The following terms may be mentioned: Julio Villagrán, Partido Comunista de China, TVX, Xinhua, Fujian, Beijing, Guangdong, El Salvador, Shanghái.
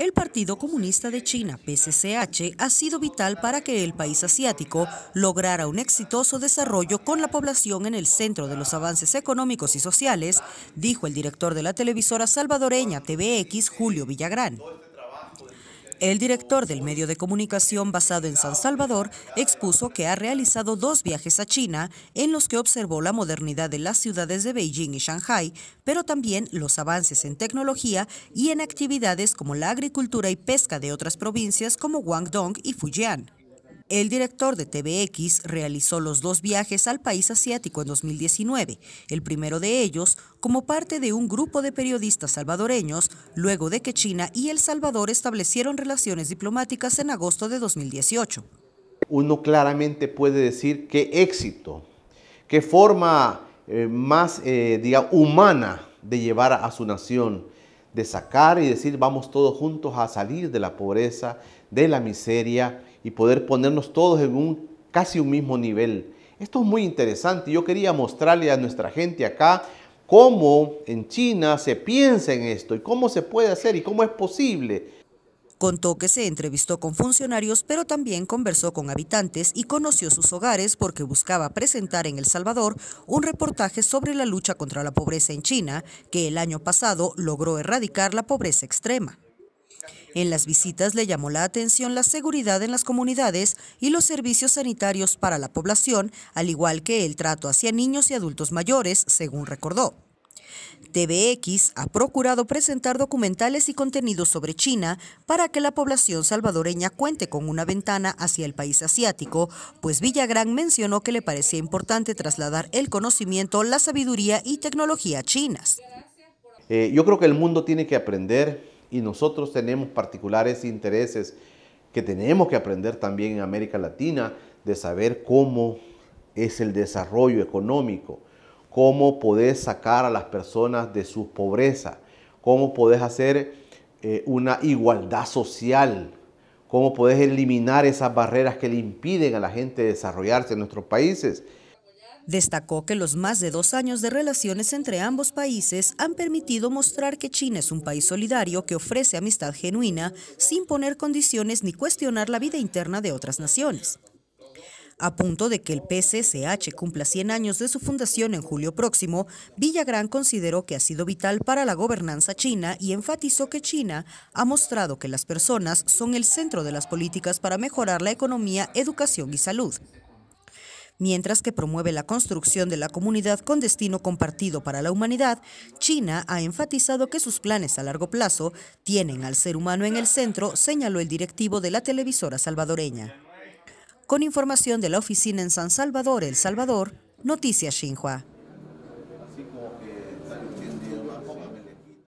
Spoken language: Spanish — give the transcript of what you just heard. El Partido Comunista de China, PCCH, ha sido vital para que el país asiático lograra un exitoso desarrollo con la población en el centro de los avances económicos y sociales, dijo el director de la televisora salvadoreña TVX, Julio Villagrán. El director del medio de comunicación basado en San Salvador expuso que ha realizado 2 viajes a China en los que observó la modernidad de las ciudades de Beijing y Shanghái, pero también los avances en tecnología y en actividades como la agricultura y pesca de otras provincias como Guangdong y Fujian. El director de TVX realizó los 2 viajes al país asiático en 2019, el primero de ellos como parte de un grupo de periodistas salvadoreños, luego de que China y El Salvador establecieron relaciones diplomáticas en agosto de 2018. Uno claramente puede decir qué éxito, qué forma más humana de llevar a su nación, de sacar y decir vamos todos juntos a salir de la pobreza, de la miseria y poder ponernos todos en casi un mismo nivel. Esto es muy interesante. Yo quería mostrarle a nuestra gente acá cómo en China se piensa en esto y cómo se puede hacer y cómo es posible. Contó que se entrevistó con funcionarios, pero también conversó con habitantes y conoció sus hogares porque buscaba presentar en El Salvador un reportaje sobre la lucha contra la pobreza en China, que el año pasado logró erradicar la pobreza extrema. En las visitas le llamó la atención la seguridad en las comunidades y los servicios sanitarios para la población, al igual que el trato hacia niños y adultos mayores, según recordó. TVX ha procurado presentar documentales y contenidos sobre China para que la población salvadoreña cuente con una ventana hacia el país asiático, pues Villagrán mencionó que le parecía importante trasladar el conocimiento, la sabiduría y tecnología chinas. Yo creo que el mundo tiene que aprender y nosotros tenemos particulares intereses que tenemos que aprender también en América Latina, de saber cómo es el desarrollo económico, cómo podés sacar a las personas de su pobreza, cómo podés hacer una igualdad social, cómo podés eliminar esas barreras que le impiden a la gente desarrollarse en nuestros países. Destacó que los más de 2 años de relaciones entre ambos países han permitido mostrar que China es un país solidario que ofrece amistad genuina sin poner condiciones ni cuestionar la vida interna de otras naciones. A punto de que el PCCH cumpla 100 años de su fundación en julio próximo, Villagrán consideró que ha sido vital para la gobernanza china y enfatizó que China ha mostrado que las personas son el centro de las políticas para mejorar la economía, educación y salud, mientras que promueve la construcción de la comunidad con destino compartido para la humanidad. China ha enfatizado que sus planes a largo plazo tienen al ser humano en el centro, señaló el directivo de la televisora salvadoreña. Con información de la oficina en San Salvador, El Salvador, Noticias Xinhua.